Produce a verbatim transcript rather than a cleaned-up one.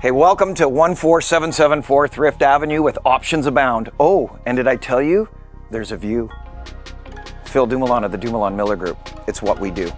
Hey, welcome to one four seven seven four Thrift Avenue with options abound. Oh, and did I tell you? There's a view. Phil Dumoulin of the Dumoulin Miller Group. It's what we do.